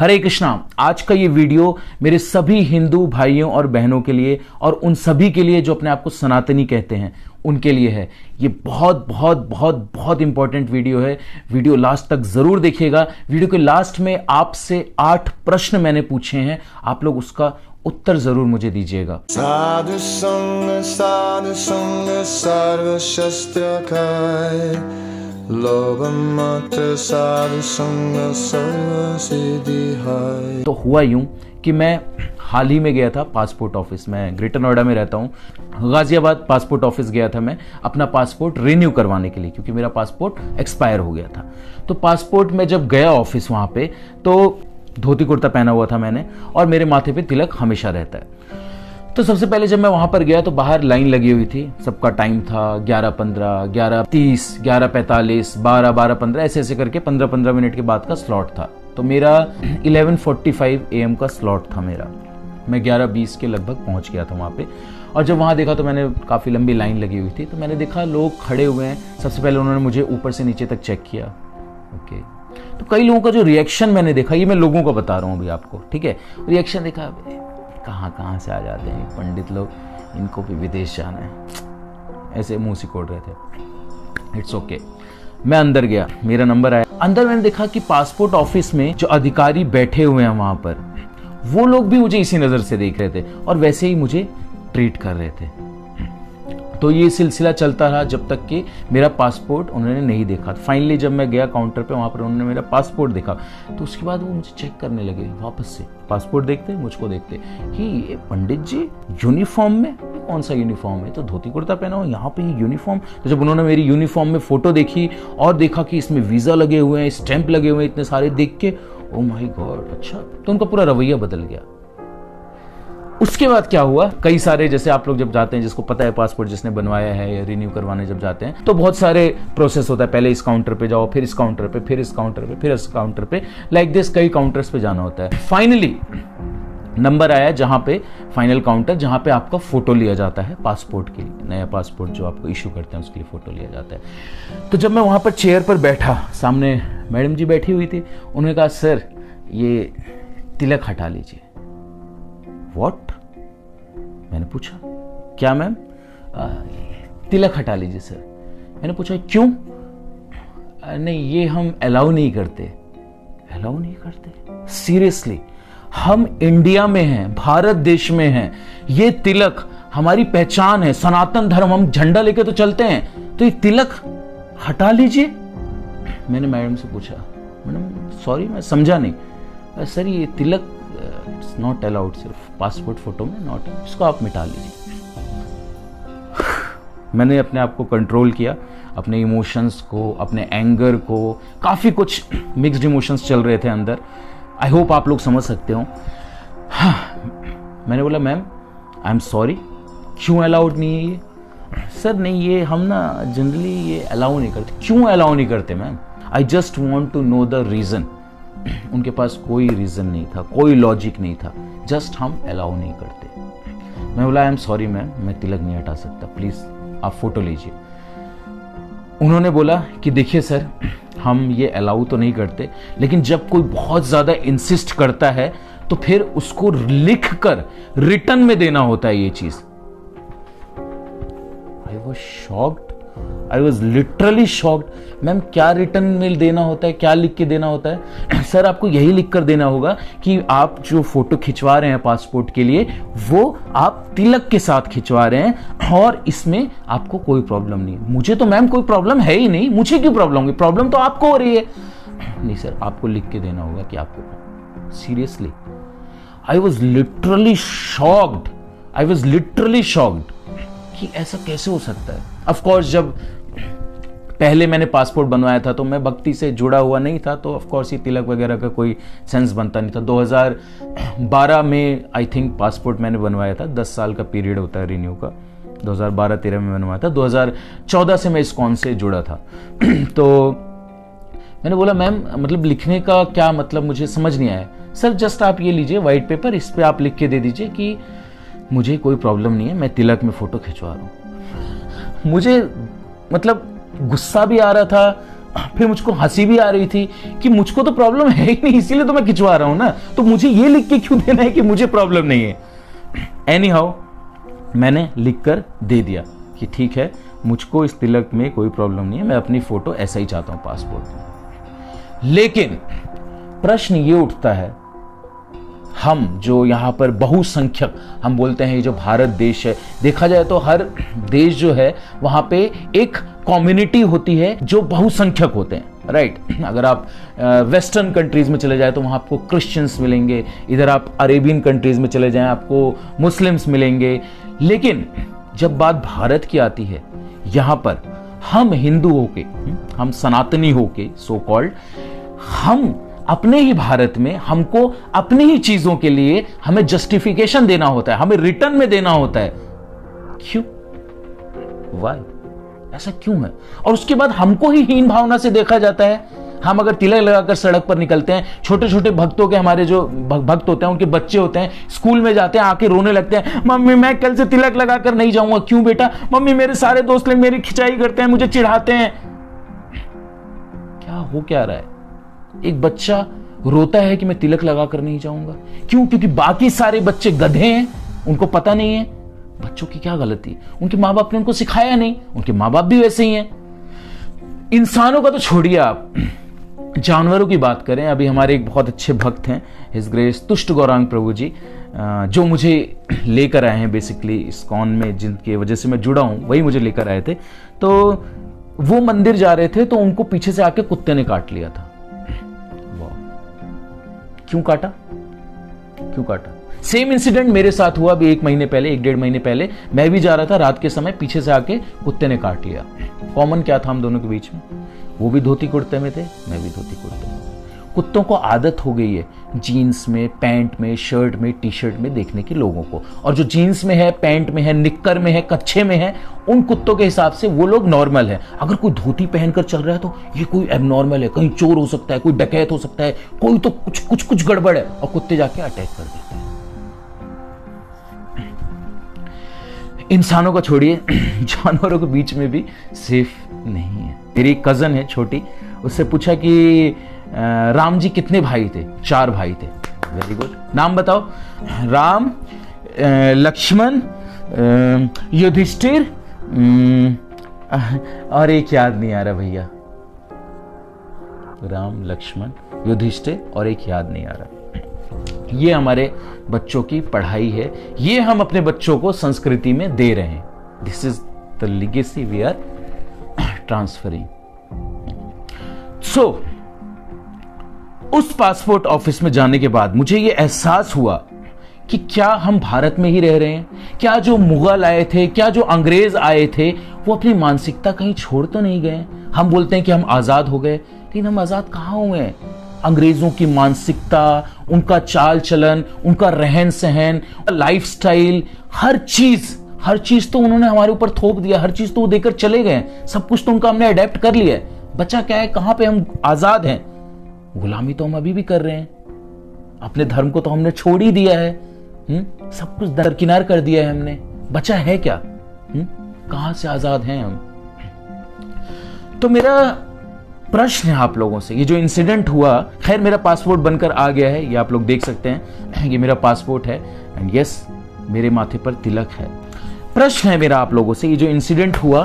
हरे कृष्णा। आज का ये वीडियो मेरे सभी हिंदू भाइयों और बहनों के लिए और उन सभी के लिए जो अपने आप को सनातनी कहते हैं उनके लिए है। ये बहुत बहुत बहुत बहुत इंपॉर्टेंट वीडियो है। वीडियो लास्ट तक जरूर देखिएगा। वीडियो के लास्ट में आपसे 8 प्रश्न मैंने पूछे हैं, आप लोग उसका उत्तर जरूर मुझे दीजिएगा। साधु संग सर्व शस्त्र खाए, तो हुआ यूं कि मैं हाल ही में गया था पासपोर्ट ऑफिस। मैं ग्रेटर नोएडा में रहता हूं, गाजियाबाद पासपोर्ट ऑफिस गया था मैं अपना पासपोर्ट रिन्यू करवाने के लिए, क्योंकि मेरा पासपोर्ट एक्सपायर हो गया था। तो पासपोर्ट में जब गया ऑफिस वहां पे, तो धोती कुर्ता पहना हुआ था मैंने और मेरे माथे पे तिलक हमेशा रहता है। तो सबसे पहले जब मैं वहां पर गया तो बाहर लाइन लगी हुई थी, सबका टाइम था 11:15, 11:30, 11:45, 12, 12:15 ऐसे करके 15-15 मिनट के बाद का स्लॉट था। तो मेरा 11:45 AM का स्लॉट था मेरा। मैं 11:20 के लगभग पहुंच गया था वहां पे। और जब वहां देखा तो मैंने काफ़ी लंबी लाइन लगी हुई थी, तो मैंने देखा लोग खड़े हुए हैं। सबसे पहले उन्होंने मुझे ऊपर से नीचे तक चेक किया, ओके। तो कई लोगों का जो रिएक्शन मैंने देखा, ये मैं लोगों का बता रहा हूँ अभी आपको, ठीक है। रिएक्शन देखा, कहाँ से आ जाते हैं पंडित लोग, इनको भी विदेश जाना है, ऐसे मुंह सिकोड़ रहे थे। It's okay. मैं अंदर गया, मेरा नंबर आया। अंदर मैंने देखा कि पासपोर्ट ऑफिस में जो अधिकारी बैठे हुए हैं वहाँ पर, वो लोग भी मुझे इसी नज़र से देख रहे थे और वैसे ही मुझे ट्रीट कर रहे थे। तो ये सिलसिला चलता रहा जब तक कि मेरा पासपोर्ट उन्होंने नहीं देखा। फाइनली जब मैं गया काउंटर पे, वहाँ पर उन्होंने मेरा पासपोर्ट देखा। तो उसके बाद वो मुझे चेक करने लगे वापस से, पासपोर्ट देखते, मुझको देखते कि ये पंडित जी यूनिफॉर्म में, कौन सा यूनिफॉर्म है, तो धोती कुर्ता पहना हो, यहाँ पे ही यूनिफॉर्म। तो जब उन्होंने मेरी यूनिफॉर्म में फ़ोटो देखी और देखा कि इसमें वीज़ा लगे हुए हैं, स्टैंप लगे हुए हैं इतने सारे, देख के ओ माई गॉड, अच्छा। तो उनका पूरा रवैया बदल गया। उसके बाद क्या हुआ, कई सारे, जैसे आप लोग जब जाते हैं, जिसको पता है पासपोर्ट जिसने बनवाया है या रिन्यू करवाने जब जाते हैं, तो बहुत सारे प्रोसेस होता है। पहले इस काउंटर पे जाओ, फिर इस काउंटर पे, फिर इस काउंटर पे, फिर इस काउंटर पे, लाइक दिस कई काउंटर्स पे जाना होता है। फाइनली नंबर आया जहाँ पे फाइनल काउंटर, जहाँ पे आपका फ़ोटो लिया जाता है पासपोर्ट के लिए, नया पासपोर्ट जो आपको इशू करते हैं उसके लिए फ़ोटो लिया जाता है। तो जब मैं वहाँ पर चेयर पर बैठा, सामने मैडम जी बैठी हुई थी। उन्होंने कहा, सर ये तिलक हटा लीजिए। What? मैंने पूछा, क्या मैम? तिलक हटा लीजिए सर। मैंने पूछा, क्यों? नहीं, ये हम अलाउ नहीं करते। अलाउ नहीं करते? सीरियसली, हम इंडिया में हैं, भारत देश में हैं, ये तिलक हमारी पहचान है, सनातन धर्म, हम झंडा लेके तो चलते हैं, तो ये तिलक हटा लीजिए। मैंने मैडम से पूछा, मैडम सॉरी मैं समझा नहीं। सर ये तिलक इट्स नॉट अलाउड, सिर्फ पासपोर्ट फोटो में नॉट, इसको आप मिटा लीजिए। मैंने अपने आप को कंट्रोल किया, अपने इमोशंस को, अपने एंगर को, काफ़ी कुछ मिक्स्ड इमोशंस चल रहे थे अंदर। आई होप आप लोग समझ सकते हो। हाँ, मैंने बोला मैम आई एम सॉरी, क्यों अलाउड नहीं है ये? सर नहीं, ये हम ना जनरली ये अलाउ नहीं करते। क्यों अलाउ नहीं करते ma'am? I just want to know the reason. उनके पास कोई रीज़न नहीं था, कोई लॉजिक नहीं था, जस्ट हम अलाउ नहीं करते। मैं बोला आई एम सॉरी मैम, मैं तिलक नहीं हटा सकता, प्लीज़ आप फ़ोटो लीजिए। उन्होंने बोला कि देखिए सर, हम ये अलाउ तो नहीं करते, लेकिन जब कोई बहुत ज़्यादा इंसिस्ट करता है तो फिर उसको लिख कर रिटर्न में देना होता है ये चीज़। I was shocked, I was literally shocked. Ma'am क्या रिटर्न में देना होता है, क्या लिख के देना होता है? सर आपको यही लिख कर देना होगा कि आप जो फोटो खिंचवा रहे हैं पासपोर्ट के लिए, वो आप तिलक के साथ खिंचवा रहे हैं और इसमें आपको कोई प्रॉब्लम नहीं। मुझे तो मैम कोई प्रॉब्लम है ही नहीं, मुझे क्यों प्रॉब्लम होगी, प्रॉब्लम तो आपको हो रही है। नहीं सर, आपको लिख के देना होगा कि आपको। Seriously I was literally shocked, I was literally shocked कि ऐसा कैसे हो सकता है। ऑफ कोर्स जब पहले मैंने पासपोर्ट बनवाया था तो मैं भक्ति से जुड़ा हुआ नहीं था, तो ऑफ कोर्स ये तिलक वगैरह का कोई सेंस बनता नहीं था। 2012 में आई थिंक पासपोर्ट मैंने बनवाया था, 10 साल का पीरियड होता है रिन्यू का, 2012-13 में बनवाया था, 2014 से मैं ISKCON से जुड़ा था। तो मैंने बोला मैम मतलब लिखने का क्या मतलब, मुझे समझ नहीं आया। सर जस्ट आप ये लीजिए वाइट पेपर, इस पर आप लिख के दे दीजिए कि मुझे कोई प्रॉब्लम नहीं है, मैं तिलक में फ़ोटो खिंचवा रहा हूँ। मुझे मतलब गुस्सा भी आ रहा था, फिर मुझको हंसी भी आ रही थी कि मुझको तो प्रॉब्लम है ही नहीं, इसीलिए तो मैं खिंचवा रहा हूं ना, तो मुझे ये लिख के क्यों देना है कि मुझे प्रॉब्लम नहीं है। एनी हाउ मैंने लिख कर दे दिया कि ठीक है मुझको इस तिलक में कोई प्रॉब्लम नहीं है, मैं अपनी फोटो ऐसा ही चाहता हूं पासपोर्ट में। लेकिन प्रश्न ये उठता है, हम जो यहाँ पर बहुसंख्यक हम बोलते हैं जो भारत देश है, देखा जाए तो हर देश जो है वहाँ पे एक कम्युनिटी होती है जो बहुसंख्यक होते हैं, राइट। अगर आप वेस्टर्न कंट्रीज में चले जाए तो वहाँ आपको क्रिश्चियंस मिलेंगे, इधर आप अरेबियन कंट्रीज में चले जाएं आपको मुस्लिम्स मिलेंगे। लेकिन जब बात भारत की आती है, यहाँ पर हम हिंदू होके, हम सनातनी होके, सो कॉल्ड, हम अपने ही भारत में हमको अपनी ही चीजों के लिए हमें जस्टिफिकेशन देना होता है, हमें रिटर्न में देना होता है। क्यों, वाई, ऐसा क्यों है? और उसके बाद हमको ही हीन भावना से देखा जाता है। हम अगर तिलक लगाकर सड़क पर निकलते हैं, छोटे छोटे भक्तों के, हमारे जो भक्त होते हैं उनके बच्चे होते हैं, स्कूल में जाते हैं, आके रोने लगते हैं, मम्मी मैं कल से तिलक लगाकर नहीं जाऊंगा। क्यों बेटा? मम्मी मेरे सारे दोस्त लोग मेरी खिंचाई करते हैं, मुझे चिढ़ाते हैं। क्या हो क्या रहा है? एक बच्चा रोता है कि मैं तिलक लगाकर नहीं जाऊंगा। क्यों? क्योंकि बाकी सारे बच्चे गधे हैं, उनको पता नहीं है। बच्चों की क्या गलती? उनके माँ बाप ने उनको सिखाया नहीं, उनके माँ बाप भी वैसे ही हैं। इंसानों का तो छोड़िए, आप जानवरों की बात करें। अभी हमारे एक बहुत अच्छे भक्त हैं, हिज ग्रेस तुष्ट गौरांग प्रभु जी, जो मुझे लेकर आए हैं बेसिकली इस्कॉन में, जिनके वजह से मैं जुड़ा हूँ, वही मुझे लेकर आए थे। तो वो मंदिर जा रहे थे तो उनको पीछे से आके कुत्ते ने काट लिया था। क्यों काटा? क्यों काटा? सेम इंसिडेंट मेरे साथ हुआ अभी एक महीने पहले, एक डेढ़ महीने पहले। मैं भी जा रहा था रात के समय, पीछे से आके कुत्ते ने काट लिया। कॉमन क्या था हम दोनों के बीच में? वो भी धोती कुर्ते में थे, मैं भी धोती कुर्ते में। कुत्तों को आदत हो गई है जीन्स में, पैंट में, शर्ट में, टी शर्ट में देखने की लोगों को। और जो जीन्स में है, पैंट में है, निक्कर में है, कच्छे में है, उन कुत्तों के हिसाब से वो लोग नॉर्मल है। अगर कोई धोती पहनकर चल रहा है तो ये कोई एबनॉर्मल है, कहीं चोर हो सकता है, कोई डकैत हो सकता है, कोई तो कुछ गड़बड़ है। और कुत्ते जाके अटैक कर देते हैं। इंसानों को छोड़िए, जानवरों के बीच में भी सेफ नहीं है। मेरी एक कजन है छोटी, उससे पूछा कि राम जी कितने भाई थे? 4 भाई थे। वेरी गुड, नाम बताओ। राम, लक्ष्मण, युधिष्ठिर और एक याद नहीं आ रहा भैया। राम, लक्ष्मण, युधिष्ठिर और एक याद नहीं आ रहा। ये हमारे बच्चों की पढ़ाई है, ये हम अपने बच्चों को संस्कृति में दे रहे हैं। This is the legacy we are transferring. So उस पासपोर्ट ऑफिस में जाने के बाद मुझे ये एहसास हुआ कि क्या हम भारत में ही रह रहे हैं? क्या जो मुगल आए थे, क्या जो अंग्रेज आए थे, वो अपनी मानसिकता कहीं छोड़ तो नहीं गए? हम बोलते हैं कि हम आज़ाद हो गए, लेकिन हम आज़ाद कहाँ हुए? अंग्रेजों की मानसिकता, उनका चाल चलन, उनका रहन सहन, लाइफस्टाइल, हर चीज़ तो उन्होंने हमारे ऊपर थोप दिया। हर चीज़ तो वो देकर चले गए, सब कुछ तो उनका हमने अडेप्ट कर लिया है। बचा क्या है? कहाँ पर हम आज़ाद हैं? गुलामी तो हम अभी भी कर रहे हैं, अपने धर्म को तो हमने छोड़ ही दिया है। सब कुछ दरकिनार कर दिया है हमने। बचा है क्या? कहां से आजाद हैं हम? तो मेरा प्रश्न है आप लोगों से, ये जो इंसिडेंट हुआ, खैर मेरा पासपोर्ट बनकर आ गया है, ये आप लोग देख सकते हैं, ये मेरा पासपोर्ट है एंड यस मेरे माथे पर तिलक है। प्रश्न है मेरा आप लोगों से, ये जो इंसिडेंट हुआ,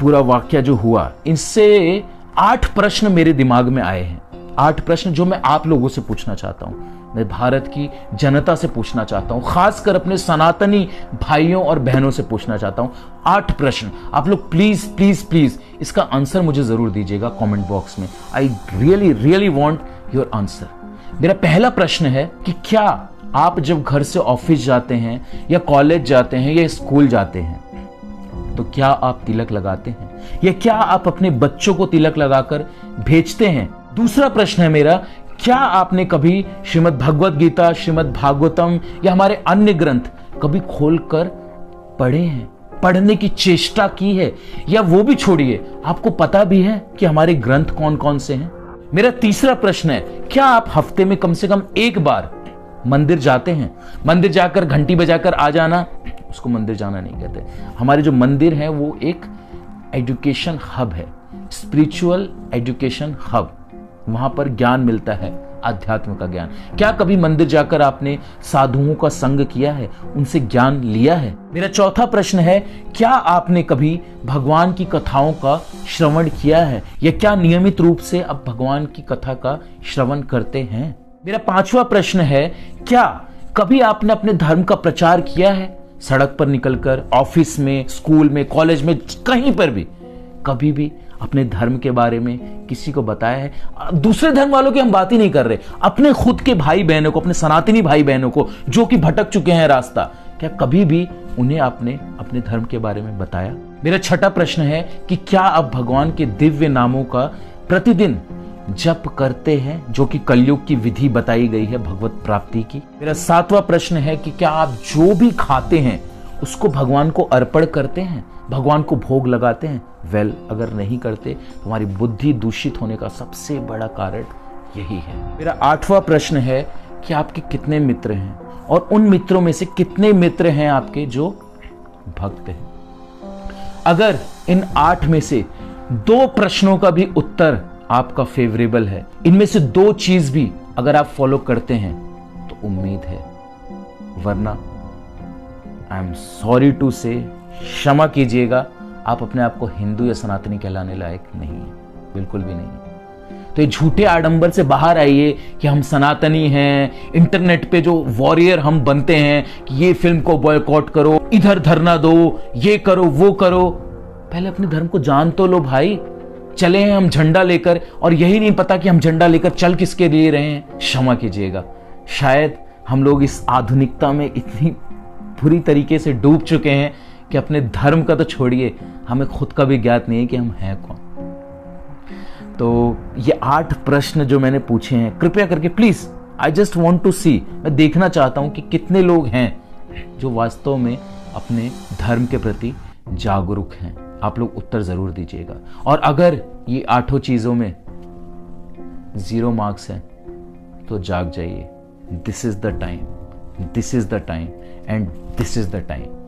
पूरा वाक्य जो हुआ, इससे 8 प्रश्न मेरे दिमाग में आए हैं। 8 प्रश्न जो मैं आप लोगों से पूछना चाहता हूं, मैं भारत की जनता से पूछना चाहता हूं, खासकर अपने सनातनी भाइयों और बहनों से पूछना चाहता हूं। 8 प्रश्न आप लोग प्लीज प्लीज प्लीज इसका आंसर मुझे जरूर दीजिएगा कमेंट बॉक्स में। I really really want your answer. मेरा पहला प्रश्न है कि क्या आप जब घर से ऑफिस जाते हैं या कॉलेज जाते हैं या स्कूल जाते हैं तो क्या आप तिलक लगाते हैं या क्या आप अपने बच्चों को तिलक लगाकर भेजते हैं? दूसरा प्रश्न है मेरा, क्या आपने कभी श्रीमद् भगवत गीता, श्रीमद् भागवतम या हमारे अन्य ग्रंथ कभी खोलकर पढ़े हैं, पढ़ने की चेष्टा की है, या वो भी छोड़िए, आपको पता भी है कि हमारे ग्रंथ कौन कौन से हैं? मेरा तीसरा प्रश्न है, क्या आप हफ्ते में कम से कम एक बार मंदिर जाते हैं? मंदिर जाकर घंटी बजाकर आ जाना, उसको मंदिर जाना नहीं कहते। हमारे जो मंदिर हैं वो एक एजुकेशन हब है। स्पिरिचुअल एजुकेशन हब, वहां पर ज्ञान मिलता है, आध्यात्म का ज्ञान। क्या कभी मंदिर जाकर आपने साधुओं का संग किया है, उनसे ज्ञान लिया है? मेरा चौथा प्रश्न है, क्या आपने कभी भगवान की कथाओं का श्रवण किया है, या क्या नियमित रूप से आप भगवान की कथा का श्रवण करते हैं? मेरा पांचवा प्रश्न है, क्या कभी आपने अपने धर्म का प्रचार किया है? सड़क पर निकलकर, ऑफिस में, स्कूल में, कॉलेज में, कहीं पर भी कभी भी अपने धर्म के बारे में किसी को बताया है? दूसरे धर्म वालों की हम बात ही नहीं कर रहे, अपने खुद के भाई बहनों को, अपने सनातनी भाई बहनों को जो कि भटक चुके हैं रास्ता, क्या कभी भी उन्हें आपने अपने धर्म के बारे में बताया? मेरा छठा प्रश्न है कि क्या आप भगवान के दिव्य नामों का प्रतिदिन जप करते हैं, जो कि कलयुग की विधि बताई गई है भगवत प्राप्ति की? मेरा सातवां प्रश्न है कि क्या आप जो भी खाते हैं उसको भगवान को अर्पण करते हैं, भगवान को भोग लगाते हैं? अगर नहीं करते तो हमारी बुद्धि दूषित होने का सबसे बड़ा कारण यही है। मेरा आठवां प्रश्न है कि आपके कितने मित्र हैं, और उन मित्रों में से कितने मित्र हैं आपके जो भक्त हैं? अगर इन 8 में से 2 प्रश्नों का भी उत्तर आपका फेवरेबल है, इनमें से 2 चीज भी अगर आप फॉलो करते हैं तो उम्मीद है, वरना आई एम सॉरी टू से, क्षमा कीजिएगा, आप अपने आप को हिंदू या सनातनी कहलाने लायक नहीं है, बिल्कुल भी नहीं। तो ये झूठे आडंबर से बाहर आइए कि हम सनातनी हैं। इंटरनेट पे जो वॉरियर हम बनते हैं कि ये फिल्म को बॉयकॉट करो, इधर धरना दो, ये करो वो करो, पहले अपने धर्म को जान तो लो भाई। चले हैं हम झंडा लेकर, और यही नहीं पता कि हम झंडा लेकर चल किसके लिए रहे हैं। क्षमा कीजिएगा, शायद हम लोग इस आधुनिकता में इतनी बुरी तरीके से डूब चुके हैं कि अपने धर्म का तो छोड़िए, हमें खुद का भी ज्ञात नहीं है कि हम हैं कौन। तो ये 8 प्रश्न जो मैंने पूछे हैं, कृपया करके please, I just want to see, मैं देखना चाहता हूं कि कितने लोग हैं जो वास्तव में अपने धर्म के प्रति जागरूक हैं। आप लोग उत्तर जरूर दीजिएगा, और अगर ये 8 चीजों में 0 मार्क्स हैं तो जाग जाइए। This is the time, this is the time and this is the time.